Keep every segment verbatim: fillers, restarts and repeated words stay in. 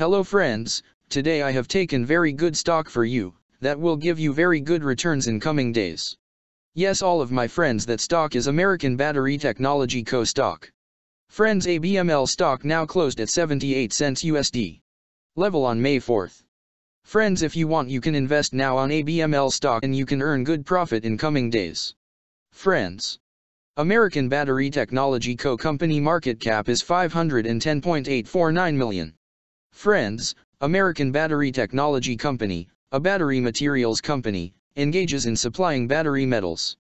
Hello friends, today I have taken very good stock for you, that will give you very good returns in coming days. Yes, all of my friends, that stock is American Battery Technology Co stock. Friends, A B M L stock now closed at seventy-eight cents U S D. Level on May fourth. Friends, if you want you can invest now on A B M L stock and you can earn good profit in coming days. Friends, American Battery Technology Co company market cap is five hundred ten point eight four nine million. Friends, American Battery Technology Company, a battery materials company, engages in supplying battery metals.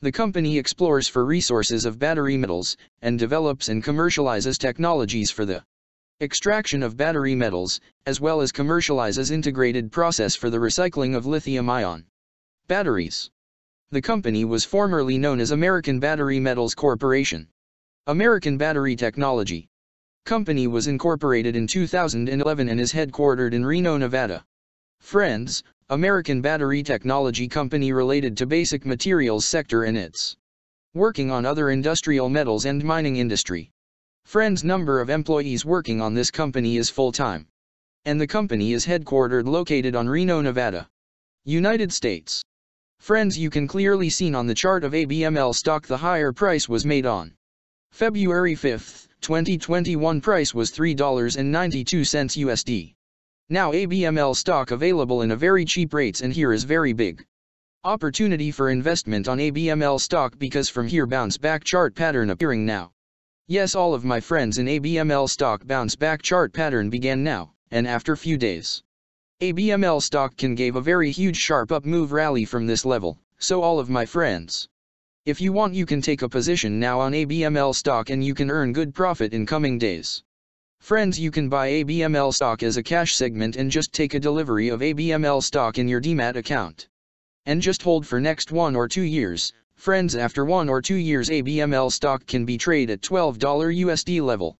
The company explores for resources of battery metals, and develops and commercializes technologies for the extraction of battery metals, as well as commercializes integrated process for the recycling of lithium-ion batteries. The company was formerly known as American Battery Metals Corporation. American Battery Technology Company was incorporated in two thousand eleven and is headquartered in Reno, Nevada. Friends, American Battery Technology Company related to basic materials sector and its working on other industrial metals and mining industry. Friends, number of employees working on this company is full-time. And the company is headquartered located on Reno, Nevada, United States. Friends, you can clearly seen on the chart of A B M L stock the higher price was made on February fifth, twenty twenty-one. Price was three dollars and ninety-two cents U S D. Now A B M L stock available in a very cheap rates, and here is very big opportunity for investment on A B M L stock, because from here bounce back chart pattern appearing now. Yes, all of my friends, in A B M L stock bounce back chart pattern began now, and after few days A B M L stock can give a very huge sharp up move rally from this level. So all of my friends, if you want you can take a position now on A B M L stock and you can earn good profit in coming days. Friends, you can buy A B M L stock as a cash segment and just take a delivery of A B M L stock in your D MAT account. And just hold for next one or two years. Friends, after one or two years A B M L stock can be traded at twelve dollars U S D level.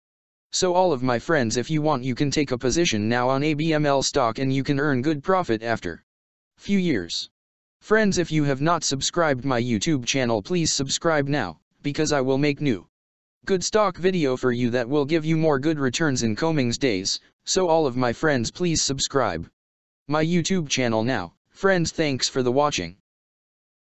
So all of my friends, if you want you can take a position now on A B M L stock and you can earn good profit after few years. Friends, if you have not subscribed my YouTube channel, please subscribe now, because I will make new good stock video for you that will give you more good returns in coming days. So all of my friends, please subscribe my YouTube channel now. Friends, thanks for the watching.